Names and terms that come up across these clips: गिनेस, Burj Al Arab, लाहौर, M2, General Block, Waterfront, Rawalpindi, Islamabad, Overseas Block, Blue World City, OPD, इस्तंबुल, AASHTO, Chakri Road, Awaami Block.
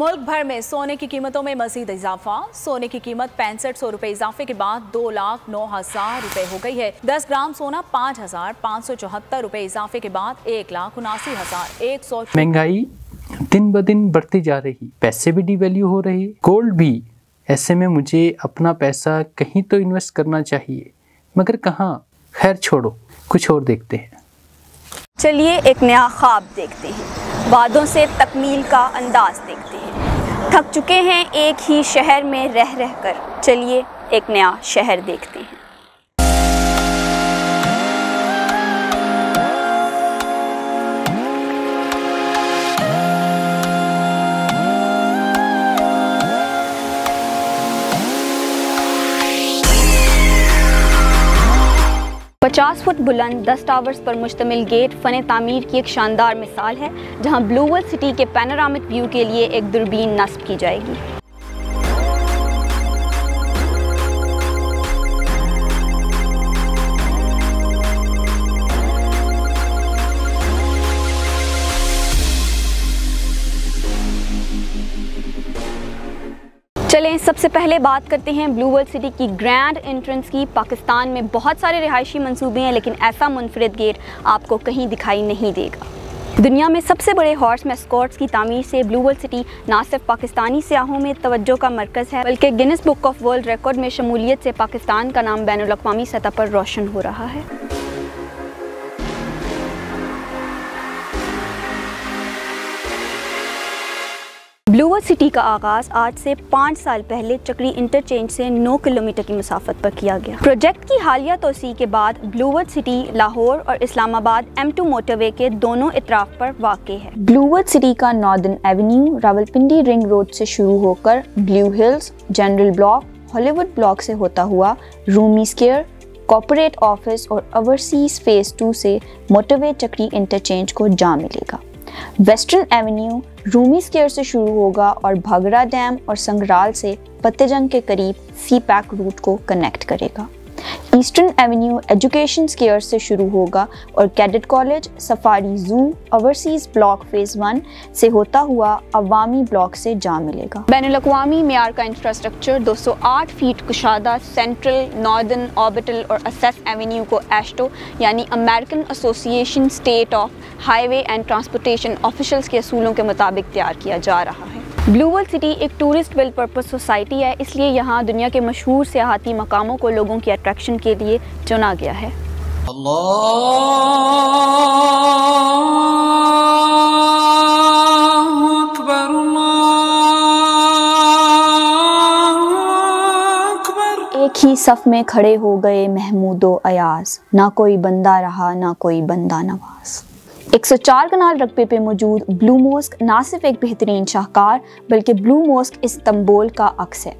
मुल्क भर में सोने की कीमतों में मजीद इजाफा। सोने की कीमत 6500 रुपए इजाफे के बाद 2,09,000 रुपए हो गई है। 10 ग्राम सोना 5,574 रुपए इजाफे के बाद 1,79,100। महंगाई दिन ब दिन बढ़ती जा रही, पैसे भी डिवेल्यू हो रहे, गोल्ड भी। ऐसे में मुझे अपना पैसा कहीं तो इन्वेस्ट करना चाहिए, मगर कहाँ। खैर छोड़ो, कुछ और देखते हैं। चलिए एक नया ख्वाब देखते हैं, वादों से तकमील का अंदाज देखते हैं। थक चुके हैं एक ही शहर में रह रह कर, चलिए एक नया शहर देखते हैं। पचास फुट बुलंद 10 टावर्स पर मुश्तमिल गेट फ़न तामीर की एक शानदार मिसाल है, जहां ब्लू वर्ल्ड सिटी के पैनोरामिक व्यू के लिए एक दूरबीन नस्ब की जाएगी। चलें सबसे पहले बात करते हैं ब्लू वर्ल्ड सिटी की ग्रैंड एंट्रेंस की। पाकिस्तान में बहुत सारे रिहायशी मंसूबे हैं, लेकिन ऐसा मुनफरद गेट आपको कहीं दिखाई नहीं देगा। दुनिया में सबसे बड़े हॉर्स मैस्कॉट्स की तामीर से ब्लू वर्ल्ड सिटी ना सिर्फ पाकिस्तानी सियाहों में तवज्जो का मरकज़ है, बल्कि गिनेस book of world record में शमूलियत से पाकिस्तान का नाम बैनुल-अक़वामी सतह पर रोशन हो रहा है। ब्लू वर्ल्ड सिटी का आगाज़ आज से 5 साल पहले चक्री इंटरचेंज से 9 किलोमीटर की मुसाफत पर किया गया। प्रोजेक्ट की हालिया तोसी के बाद ब्लू वर्ल्ड सिटी लाहौर और इस्लामाबाद M2 मोटरवे के दोनों इतराफ पर वाक़े है। ब्लू वर्ल्ड सिटी का northern avenue Rawalpindi ring road से शुरू होकर blue hills, general block, Hollywood block से होता हुआ रूमी स्क्वायर, कॉर्पोरेट ऑफिस और ओवरसीज फेज़ 2 से मोटरवे चक्री इंटरचेंज को जा मिलेगा। वेस्टर्न एवेन्यू रूमी स्क्वायर से शुरू होगा और भागरा डैम और संगराल से पत्तेजंग के करीब सी पैक रूट को कनेक्ट करेगा। ईस्टर्न एवेन्यू एजुकेशन स्क्वायर से शुरू होगा और cadet college, safari zoo, overseas block phase 1 से होता हुआ अवामी ब्लॉक से जा मिलेगा। बैनुल-अक़वामी मियार का इंफ्रास्ट्रक्चर 208 फीट कुशादा सेंट्रल, नॉर्दर्न, ऑर्बिटल और असेस एवेन्यू को AASHTO यानी American association state of highway and transportation officials के असूलों के मुताबिक तैयार किया जा रहा है। ब्लू वर्ल्ड सिटी एक टूरिस्ट वेल पर्पस सोसाइटी है, इसलिए यहाँ दुनिया के मशहूर सियाहती मकामों को लोगों की अट्रैक्शन के लिए चुना गया है। अल्लाहु अकबर, अल्लाहु अकबर। एक ही सफ में खड़े हो गए महमूदो अयाज, ना कोई बंदा रहा ना कोई बंदा नवाज। 104 कनाल रकबे पे मौजूद ब्लू मोस्क ना सिर्फ एक बेहतरीन शाहकार, बल्कि ब्लू मोस्क इस्तंबुल का अक्स है।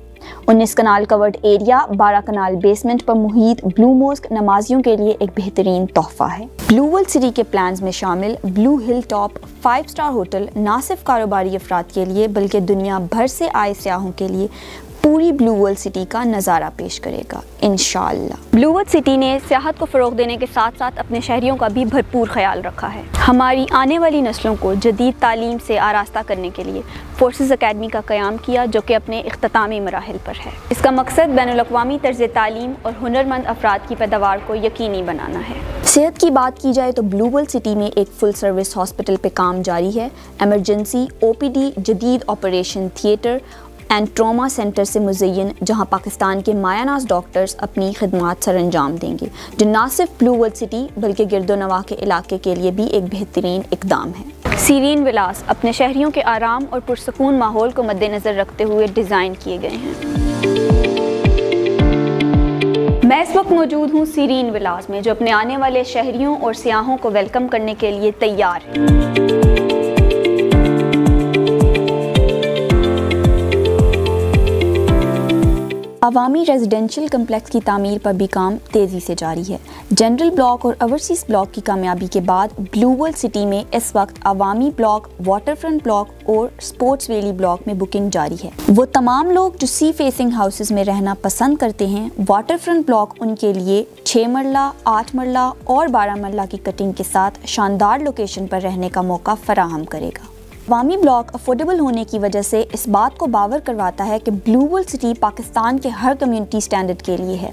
19 kanal covered area, 12 kanal basement पर मुहित ब्लू मोस्क नमाजियों के लिए एक बेहतरीन तोहफा है। ब्लू वर्ल्ड सिटी के प्लान्स में शामिल ब्लू हिल टॉप 5-स्टार होटल ना सिर्फ कारोबारी अफराद के लिए, बल्कि दुनिया भर से आए सियाहों के लिए पूरी ब्लू वर्ल्ड सिटी का नज़ारा पेश करेगा इंशाअल्लाह। ब्लू वर्ल्ड सिटी ने सियाहत को फ़रोग देने के साथ साथ अपने शहरियों का भी भरपूर ख्याल रखा है। हमारी आने वाली नस्लों को जदीद तालीम से आरास्ता करने के लिए फोर्सेस अकेडमी का क़याम किया, जो कि अपने इख्तितामी मराहिल पर है। इसका मकसद बैनुल-अक़वामी तर्ज़ तालीम और हुनरमंद अफराद की पैदावार को यकीनी बनाना है। सेहत की बात की जाए तो ब्लू वर्ल्ड सिटी में एक फुल सर्विस हॉस्पिटल पर काम जारी है। एमरजेंसी, OPD, जदीद operation theatre and trauma centre से मुज़य्यन, जहां पाकिस्तान के मायानाज डॉक्टर्स अपनी खिदमत सर अंजाम देंगे, जो ना सिर्फ ब्लू वर्ल्ड सिटी बल्कि गिरदोनवा के इलाके के लिए भी एक बेहतरीन इकदाम है। सीरीन विलास अपने शहरियों के आराम और पुरसकून माहौल को मद्देनज़र रखते हुए डिज़ाइन किए गए हैं। मैं इस वक्त मौजूद हूँ सीरीन विलास में, जो अपने आने वाले शहरियों और सियाहों को वेलकम करने के लिए तैयार है। अवामी रेजिडेंशियल कम्प्लेक्स की तामीर पर भी काम तेज़ी से जारी है। जनरल ब्लॉक और ओवरसीज ब्लॉक की कामयाबी के बाद ब्लू वर्ल्ड सिटी में इस वक्त अवामी ब्लॉक, वाटरफ्रंट ब्लॉक और स्पोर्ट्स वैली ब्लॉक में बुकिंग जारी है। वो तमाम लोग जो सी फेसिंग हाउसेज में रहना पसंद करते हैं, वाटरफ्रंट ब्लॉक उनके लिए 6 मरला, 8 मरला और 12 मरला की कटिंग के साथ शानदार लोकेशन पर रहने का मौका फराहम करेगा। अवामी ब्लॉक अफोर्डेबल होने की वजह से इस बात को बावर करवाता है कि ब्लू वर्ल्ड सिटी पाकिस्तान के हर कम्युनिटी स्टैंडर्ड के लिए है।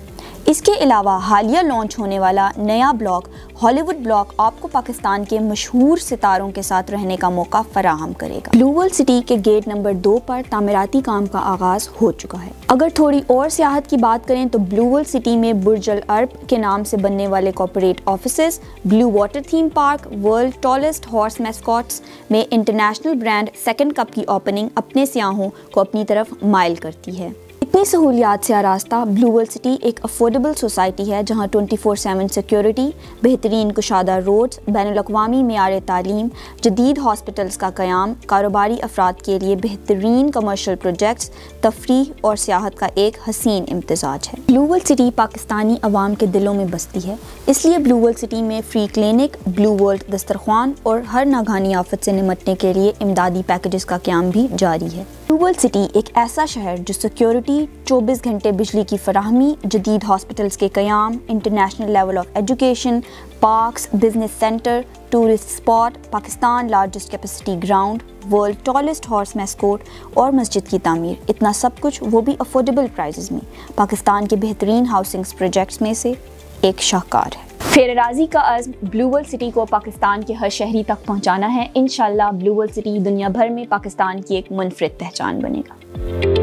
इसके अलावा हालिया लॉन्च होने वाला नया ब्लॉक हॉलीवुड ब्लॉक आपको पाकिस्तान के मशहूर सितारों के साथ रहने का मौका फराहम करेगा। ब्लू वर्ल्ड सिटी के गेट नंबर 2 पर तामीराती काम का आगाज हो चुका है। अगर थोड़ी और सियाहत की बात करें तो ब्लू वर्ल्ड सिटी में बुर्ज अल अरब के नाम से बनने वाले corporate offices, blue water theme park, world tallest horse mascots में इंटरनेशनल ब्रांड सेकेंड कप की ओपनिंग अपने सियाहों को अपनी तरफ माइल करती है। इतनी सहूलियात से आरास्ता ब्लू वर्ल्ड सिटी एक अफोर्डेबल सोसाइटी है जहां 24/7 सिक्योरिटी, बेहतरीन कुशादा रोड्स, बैनुल-अक़वामी मियार तालीम, जदीद हॉस्पिटल्स का क़याम, कारोबारी अफराद के लिए बेहतरीन कमर्शल प्रोजेक्ट्स, तफरीह और सियाहत का एक हसीन इम्तजाज है। ब्लू वर्ल्ड सिटी पाकिस्तानी अवाम के दिलों में बसती है, इसलिए ब्लू वर्ल्ड सिटी में फ्री क्लिनिक, ब्लू वर्ल्ड दस्तरखान और हर नागानी आफत से निमटने के लिए इमदादी पैकेजेस का क़याम भी जारी है। ब्लू वर्ल्ड सिटी एक ऐसा शहर जो सिक्योरिटी, 24 घंटे बिजली की फराहमी, जदीद हॉस्पिटल्स के क़याम, international level of education, parks, business centre, tourist spot, Pakistan largest capacity ground, world tallest horse mascot और मस्जिद की तामीर, इतना सब कुछ वो भी अफोर्डेबल प्राइजेस में, पाकिस्तान के बेहतरीन हाउसिंग्स प्रोजेक्ट्स में से एक शाहकार है। फेर अराज़ी का अज़्म ब्लू वर्ल्ड सिटी को पाकिस्तान के हर शहरी तक पहुँचाना है। इंशाअल्लाह ब्लू वर्ल्ड सिटी दुनिया भर में पाकिस्तान की एक मुनफरिद पहचान बनेगा।